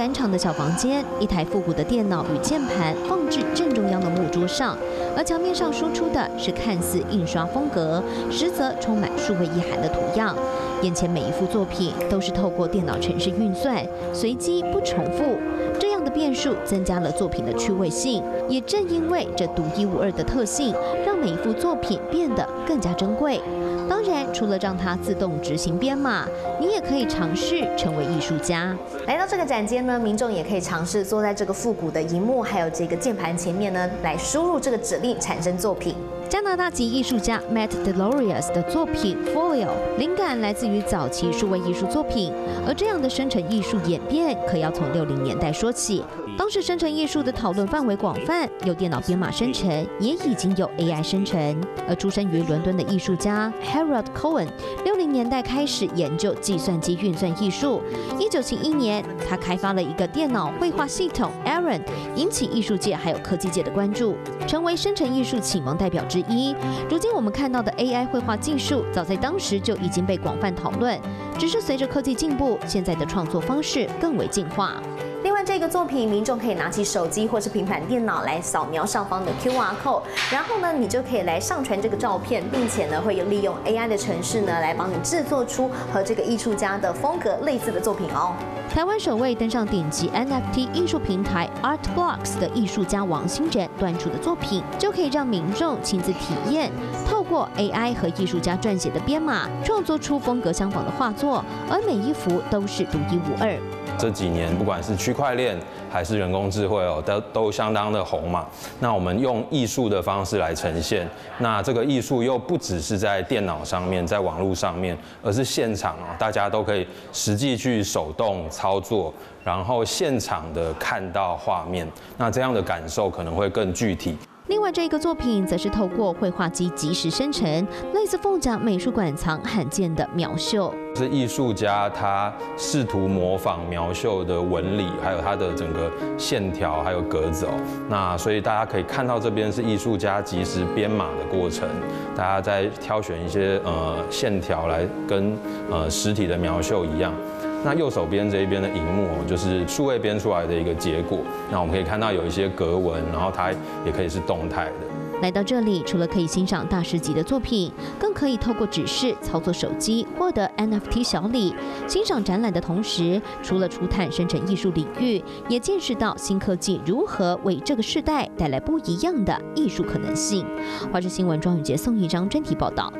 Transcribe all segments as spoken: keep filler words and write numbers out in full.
展场的小房间，一台复古的电脑与键盘放置正中央的木桌上，而墙面上输出的是看似印刷风格，实则充满数位意涵的图样。眼前每一幅作品都是透过电脑程式运算，随机不重复。 的变数增加了作品的趣味性，也正因为这独一无二的特性，让每一幅作品变得更加珍贵。当然，除了让它自动执行编码，你也可以尝试成为艺术家。来到这个展间呢，民众也可以尝试坐在这个复古的荧幕还有这个键盘前面呢，来输入这个指令产生作品。 加拿大籍艺术家 Matt Delorius 的作品《Folio》灵感来自于早期数位艺术作品，而这样的生成艺术演变可要从六零年代说起。当时生成艺术的讨论范围广泛，有电脑编码生成，也已经有 A I 生成。而出生于伦敦的艺术家 Harold Cohen， 六零年代开始研究计算机运算艺术。一九七一年，他开发了一个电脑绘画系统 Aaron， 引起艺术界还有科技界的关注，成为生成艺术启蒙代表之一。 一，如今我们看到的 A I 绘画技术，早在当时就已经被广泛讨论，只是随着科技进步，现在的创作方式更为进化。另外，这个作品民众可以拿起手机或是平板电脑来扫描上方的 Q R code， 然后呢，你就可以来上传这个照片，并且呢，会利用 A I 的程式呢，来帮你制作出和这个艺术家的风格类似的作品哦。 台湾首位登上顶级 N F T 艺术平台 Art Blocks 的艺术家王心展端出的作品，就可以让民众亲自体验，透过 A I 和艺术家撰写的编码，创作出风格相仿的画作，而每一幅都是独一无二。这几年不管是区块链还是人工智慧哦，都都相当的红嘛。那我们用艺术的方式来呈现，那这个艺术又不只是在电脑上面，在网络上面，而是现场哦，大家都可以实际去手动。 操作，然后现场的看到画面，那这样的感受可能会更具体。另外，这个作品则是透过绘画机即时生成，类似凤甲美术馆藏罕见的苗绣。是艺术家他试图模仿苗绣的纹理，还有它的整个线条，还有格子哦。那所以大家可以看到，这边是艺术家即时编码的过程，大家在挑选一些呃线条来跟呃实体的苗绣一样。 那右手边这一边的荧幕就是数位编出来的一个结果。那我们可以看到有一些格纹，然后它也可以是动态的。来到这里，除了可以欣赏大师级的作品，更可以透过指示操作手机获得 N F T 小礼。欣赏展览的同时，除了初探生成艺术领域，也见识到新科技如何为这个世代带来不一样的艺术可能性。华视新闻庄宇杰、宋一章专题报道。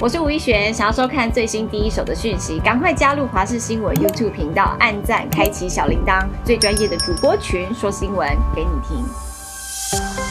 我是吴一璇，想要收看最新第一手的讯息，赶快加入华视新闻 YouTube 频道，按赞，开启小铃铛，最专业的主播群说新闻给你听。